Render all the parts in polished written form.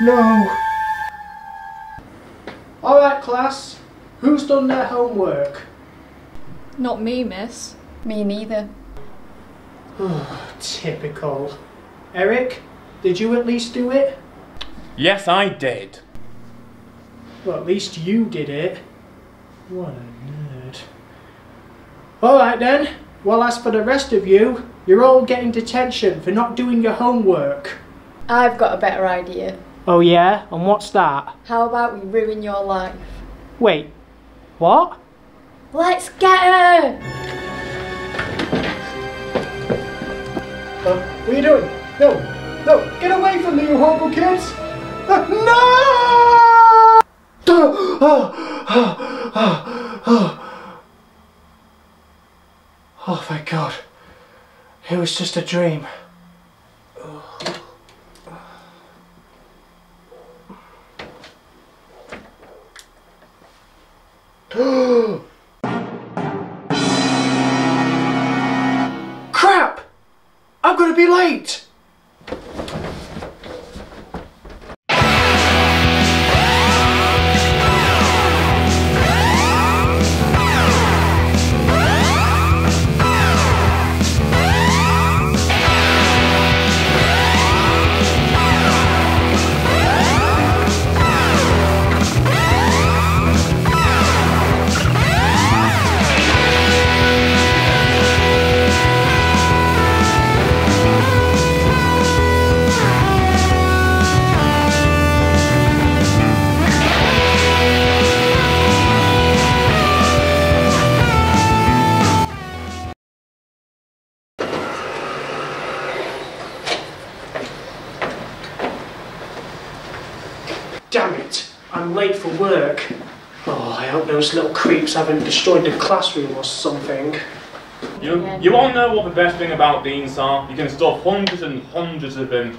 No. All right, class. Who's done their homework? Not me, miss. Me neither. Oh, typical. Eric, did you at least do it? Yes, I did. Well, at least you did it. What a nerd. All right then. Well, as for the rest of you, you're all getting detention for not doing your homework. I've got a better idea. Oh yeah? And what's that? How about we ruin your life? Wait, what? Let's get her! What are you doing? No, get away from me, you horrible kids! No! Oh my God, it was just a dream. Crap! I'm gonna be late! Damn it, I'm late for work. Oh, I hope those little creeps haven't destroyed the classroom or something. You all know what the best thing about deans are? You can stuff hundreds and hundreds of them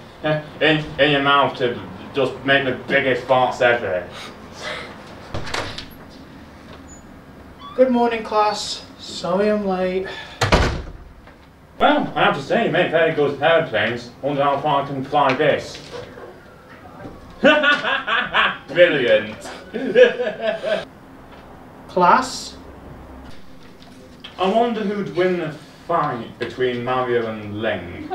in your mouth to just make the biggest farts ever. Good morning, class. Sorry I'm late. Well, I have to say, you make very good airplanes. Wonder how far I can fly this. Brilliant. Class? I wonder who'd win the fight between Mario and Link.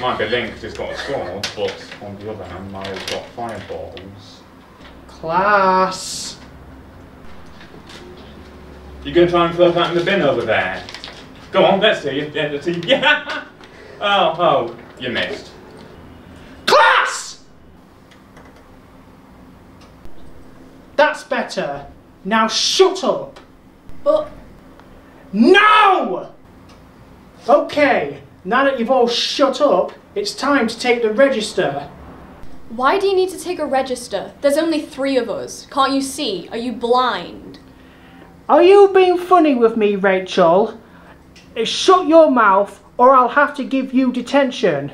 Might be Link's just got a sword, but on the other hand, Mario's got fireballs. Class! You gonna try and throw that in the bin over there? Go on, let's see. Yeah. Oh, you missed. That's better. Now shut up. But... No! Okay, now that you've all shut up, it's time to take the register. Why do you need to take a register? There's only 3 of us. Can't you see? Are you blind? Are you being funny with me, Rachel? Shut your mouth or I'll have to give you detention.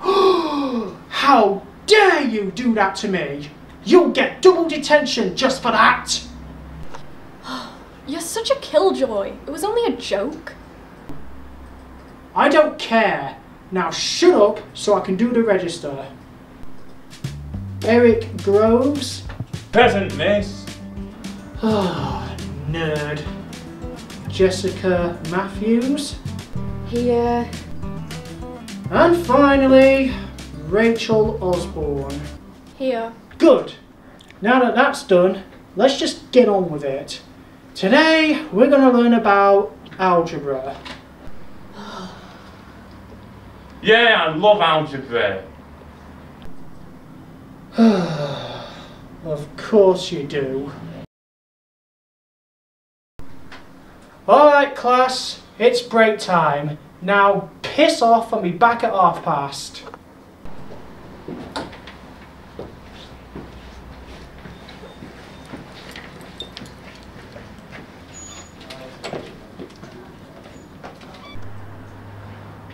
How dare you do that to me? You'll get double detention just for that! You're such a killjoy. It was only a joke. I don't care. Now shut up so I can do the register. Eric Groves. Present, miss. Oh, nerd. Jessica Matthews. Here. And finally, Rachel Osborne. Here. Good. Now that that's done, let's just get on with it. Today, we're going to learn about algebra. Yeah, I love algebra. Of course you do. Alright class, it's break time. Now piss off and be back at 1:30.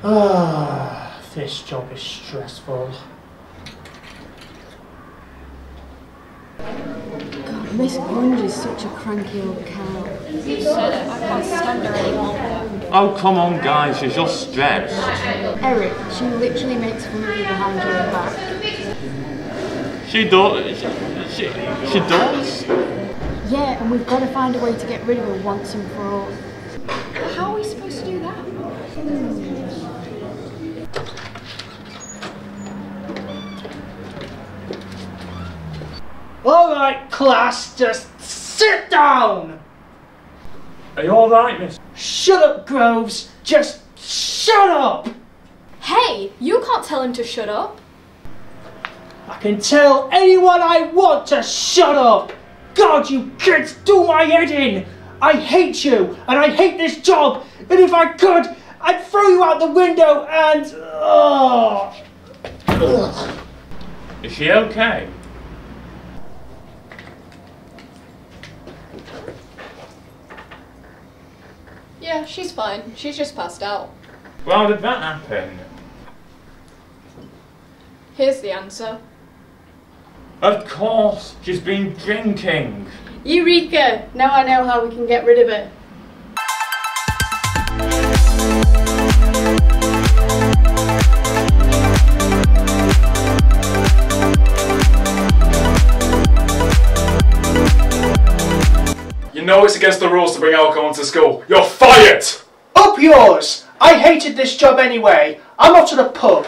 Ah, this job is stressful. Miss Grunge is such a cranky old cow. You said it. I can't stand her anymore. Oh, come on, guys. She's just stressed. Eric, she literally makes fun of you behind your back. She does. She does? Yeah, and we've got to find a way to get rid of her once and for all. How are we supposed to do that? Alright, class, just sit down! Are you alright, miss? Shut up, Groves! Just shut up! Hey, you can't tell him to shut up. I can tell anyone I want to shut up! God, you kids do my head in! I hate you, and I hate this job, and if I could, I'd throw you out the window and... Oh. Ugh. Is she okay? Yeah, she's fine. She's just passed out. Well, how did that happen? Here's the answer. Of course, she's been drinking. Eureka! Now I know how we can get rid of it. You know it's against the rules to bring alcohol into school. You're fired! Up yours! I hated this job anyway. I'm off to the pub.